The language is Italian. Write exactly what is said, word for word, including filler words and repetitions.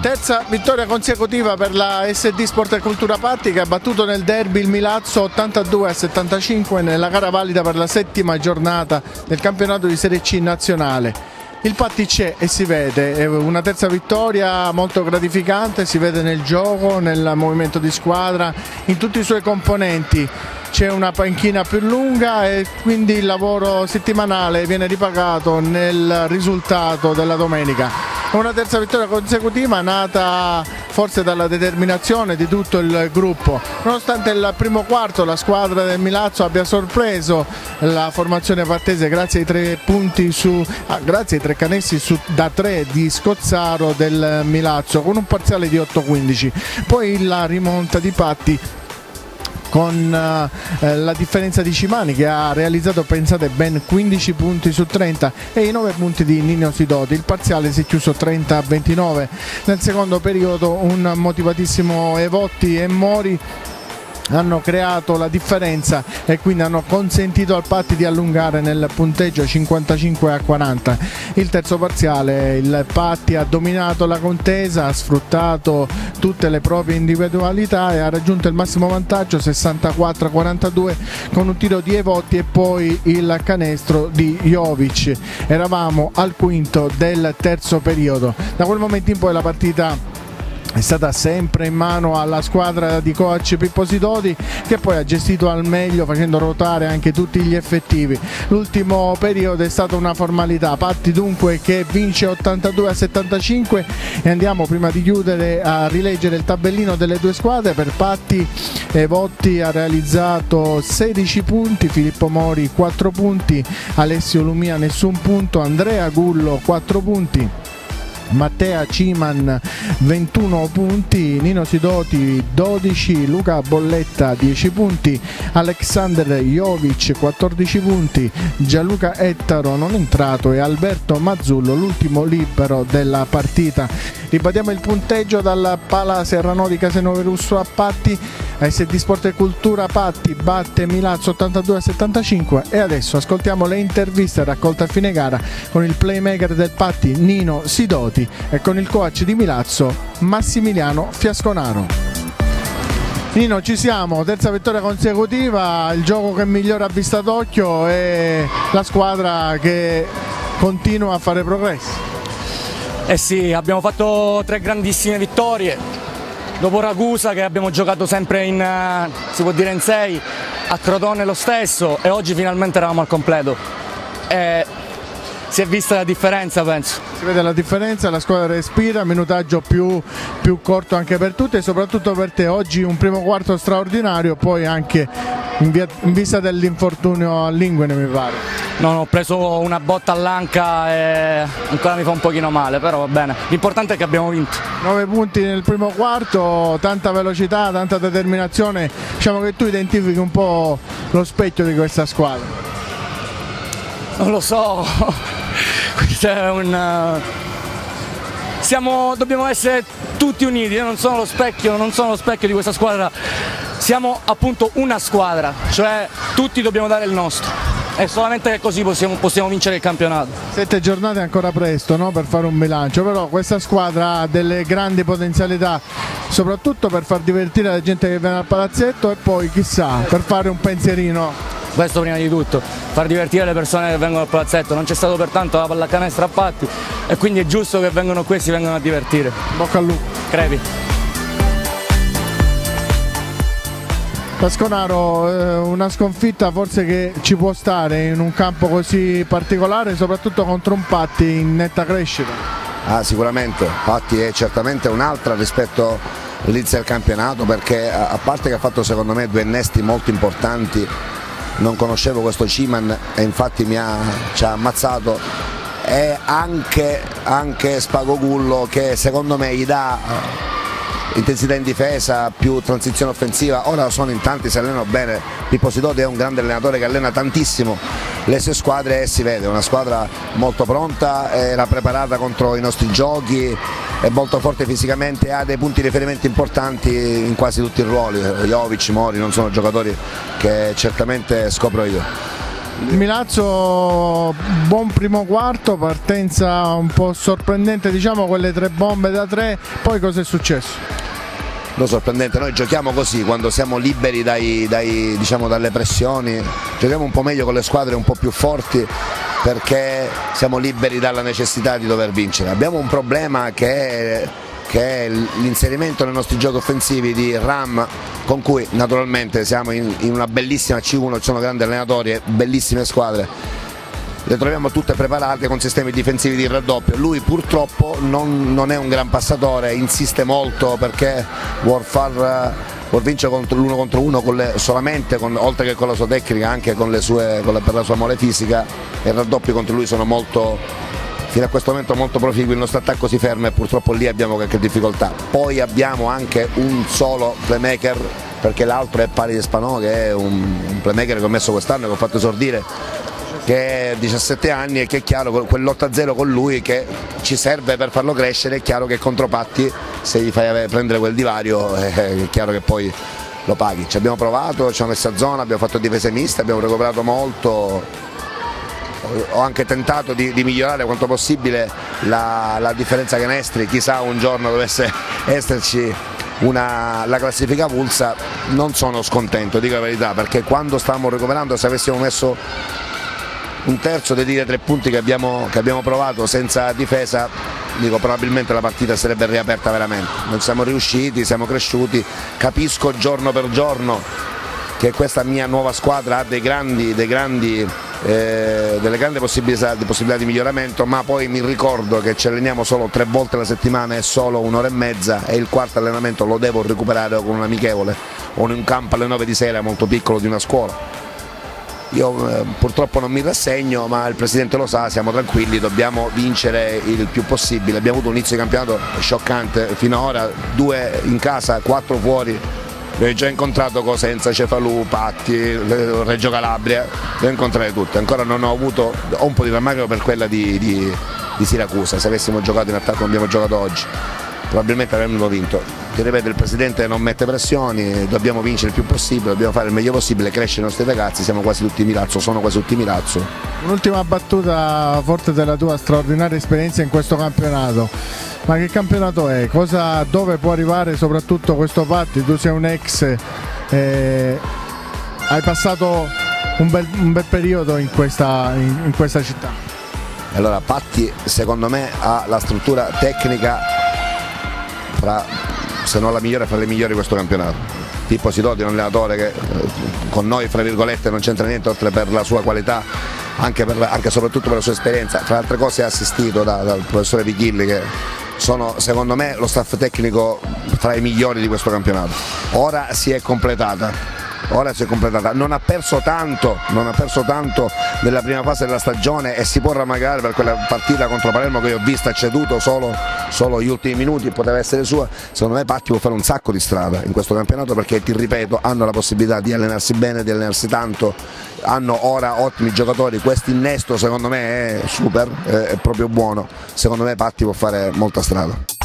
Terza vittoria consecutiva per la S D Sport e Cultura Patti, che ha battuto nel derby il Milazzo ottantadue a settantacinque nella gara valida per la settima giornata del campionato di Serie C nazionale. Il Patti c'è e si vede, è una terza vittoria molto gratificante, si vede nel gioco, nel movimento di squadra, in tutti i suoi componenti. C'è una panchina più lunga e quindi il lavoro settimanale viene ripagato nel risultato della domenica. Una terza vittoria consecutiva nata forse dalla determinazione di tutto il gruppo. Nonostante il primo quarto la squadra del Milazzo abbia sorpreso la formazione pattese grazie ai tre punti su, ah, grazie ai tre canestri su, da tre di Scozzaro del Milazzo con un parziale di otto a quindici. Poi la rimonta di Patti con eh, la differenza di Cimani, che ha realizzato, pensate, ben quindici punti su trenta, e i nove punti di Nino Sidoti. Il parziale si è chiuso trenta a ventinove. Nel secondo periodo un motivatissimo Evotti e Mori hanno creato la differenza e quindi hanno consentito al Patti di allungare nel punteggio cinquantacinque a quaranta. Il terzo parziale il Patti ha dominato la contesa, ha sfruttato tutte le proprie individualità e ha raggiunto il massimo vantaggio sessantaquattro a quarantadue con un tiro di Evotti e poi il canestro di Jovic. Eravamo al quinto del terzo periodo. Da quel momento in poi la partita è stata sempre in mano alla squadra di coach Pippo Sidoti, che poi ha gestito al meglio facendo ruotare anche tutti gli effettivi. L'ultimo periodo è stata una formalità. Patti dunque che vince ottantadue a settantacinque, e andiamo prima di chiudere a rileggere il tabellino delle due squadre. Per Patti Evotti ha realizzato sedici punti, Filippo Mori quattro punti, Alessio Lumia nessun punto, Andrea Gullo quattro punti, Matteo Ciman ventuno punti, Nino Sidoti dodici, Luca Bolletta dieci punti, Alexander Jovic quattordici punti, Gianluca Ettaro non entrato e Alberto Mazzullo l'ultimo libero della partita. Ribadiamo il punteggio dalla Pala Serrano di Casenove Russo a Patti. S D Sport e Cultura Patti batte Milazzo ottantadue a settantacinque e adesso ascoltiamo le interviste raccolte a fine gara con il playmaker del Patti Nino Sidoti e con il coach di Milazzo Massimiliano Fiasconaro. Nino, ci siamo, terza vittoria consecutiva, il gioco che migliora a vista d'occhio e la squadra che continua a fare progressi. Eh sì, abbiamo fatto tre grandissime vittorie. Dopo Ragusa, che abbiamo giocato sempre in, si può dire in sei, a Crotone lo stesso, e oggi finalmente eravamo al completo. E si è vista la differenza, penso. Si vede la differenza, la squadra respira, minutaggio più, più corto anche per tutti e soprattutto per te. Oggi un primo quarto straordinario, poi anche in, via, in vista dell'infortunio all'inguine, mi pare. No, no, ho preso una botta all'anca e ancora mi fa un pochino male, però va bene. L'importante è che abbiamo vinto. nove punti nel primo quarto, tanta velocità, tanta determinazione. Diciamo che tu identifichi un po' lo specchio di questa squadra. Non lo so, questo è un... Siamo... dobbiamo essere tutti uniti, io non sono lo specchio, non sono lo specchio di questa squadra. Siamo appunto una squadra, cioè tutti dobbiamo dare il nostro. E solamente che così possiamo, possiamo vincere il campionato. Sette giornate è ancora presto, no, per fare un bilancio, però questa squadra ha delle grandi potenzialità, soprattutto per far divertire la gente che viene al palazzetto e poi chissà, per fare un pensierino. Questo prima di tutto, far divertire le persone che vengono al palazzetto, non c'è stato pertanto la pallacanestro a Patti e quindi è giusto che vengano qui e si vengano a divertire. Bocca al lupo. Crepi. Fiasconaro, una sconfitta forse che ci può stare in un campo così particolare, soprattutto contro un Patti in netta crescita. Ah, sicuramente, Patti è certamente un'altra rispetto all'inizio del campionato, perché a parte che ha fatto secondo me due innesti molto importanti, non conoscevo questo Ciman e infatti mi ha, ci ha ammazzato, e anche, anche Spanò Gullo, che secondo me gli dà intensità in difesa, più transizione offensiva. Ora sono in tanti, si allenano bene. Pippo Sidoti è un grande allenatore che allena tantissimo le sue squadre e si vede una squadra molto pronta, era preparata contro i nostri giochi, è molto forte fisicamente, ha dei punti di riferimento importanti in quasi tutti i ruoli. Jovic, Mori non sono giocatori che certamente scopro io. Il Milazzo, buon primo quarto, partenza un po' sorprendente, diciamo, quelle tre bombe da tre, poi cosa è successo? Lo sorprendente, noi giochiamo così quando siamo liberi dai, dai, diciamo, dalle pressioni, giochiamo un po' meglio con le squadre un po' più forti perché siamo liberi dalla necessità di dover vincere. Abbiamo un problema che è, che è l'inserimento nei nostri giochi offensivi di Ram, con cui naturalmente siamo in, in una bellissima C uno, ci sono grandi allenatori e bellissime squadre. Le troviamo tutte preparate con sistemi difensivi di raddoppio. Lui purtroppo non, non è un gran passatore, insiste molto perché vuol, far, vuol vincere contro l'uno contro uno con le, solamente, con, oltre che con la sua tecnica, anche con le sue, con la, per la sua mole fisica, e i raddoppi contro lui sono molto, fino a questo momento molto proficui. Il nostro attacco si ferma e purtroppo lì abbiamo qualche difficoltà. Poi abbiamo anche un solo playmaker, perché l'altro è Paris Spanò, che è un, un playmaker che ho messo quest'anno, che ho fatto esordire, che è diciassette anni, e che è chiaro, quell'otto a zero con lui che ci serve per farlo crescere, è chiaro che contro Patti, se gli fai prendere quel divario, è chiaro che poi lo paghi. Ci abbiamo provato, ci hanno messo a zona, abbiamo fatto difese miste, abbiamo recuperato molto, ho anche tentato di, di migliorare quanto possibile la, la differenza canestri, chissà un giorno dovesse esserci Una, la classifica pulsa. Non sono scontento, dico la verità, perché quando stavamo recuperando, se avessimo messo un terzo dei dire tre punti che abbiamo, che abbiamo provato senza difesa, dico, probabilmente la partita sarebbe riaperta veramente. Non siamo riusciti, siamo cresciuti, capisco giorno per giorno che questa mia nuova squadra ha dei grandi, dei grandi, eh, delle grandi possibilità, possibilità di miglioramento, ma poi mi ricordo che ci alleniamo solo tre volte alla settimana e solo un'ora e mezza, e il quarto allenamento lo devo recuperare con un amichevole o in un campo alle nove di sera molto piccolo di una scuola. Io eh, purtroppo non mi rassegno, ma il presidente lo sa, siamo tranquilli, dobbiamo vincere il più possibile. Abbiamo avuto un inizio di campionato scioccante finora, due in casa, quattro fuori. L'ho già incontrato Cosenza, Cefalù, Patti, Reggio Calabria, le ho incontrate tutte. Ancora non ho avuto, ho un po' di rammarico per quella di, di, di Siracusa. Se avessimo giocato in attacco come abbiamo giocato oggi, probabilmente avremmo vinto. Ti ripeto, il presidente non mette pressioni, dobbiamo vincere il più possibile, dobbiamo fare il meglio possibile, crescere i nostri ragazzi, siamo quasi tutti Milazzo, sono quasi tutti Milazzo. Un'ultima battuta forte della tua straordinaria esperienza in questo campionato, ma che campionato è? Cosa, dove può arrivare soprattutto questo Patti? Tu sei un ex, eh, hai passato un bel, un bel periodo in questa, in, in questa città. Allora, Patti secondo me ha la struttura tecnica fra, se non la migliore, fra le migliori di questo campionato. Pippo Sidoti è un allenatore che con noi, fra virgolette, non c'entra niente, oltre per la sua qualità, anche e soprattutto per la sua esperienza. Fra altre cose è assistito da, dal professore Pichilli, che sono secondo me lo staff tecnico fra i migliori di questo campionato. Ora si è completata. Ora si è completata, non ha perso tanto, non ha perso tanto nella prima fase della stagione, e si può rammarcare per quella partita contro Palermo che io ho visto, ha ceduto solo, solo gli ultimi minuti, poteva essere sua. Secondo me Patti può fare un sacco di strada in questo campionato, perché, ti ripeto, hanno la possibilità di allenarsi bene, di allenarsi tanto, hanno ora ottimi giocatori, questo innesto secondo me è super, è proprio buono. Secondo me Patti può fare molta strada.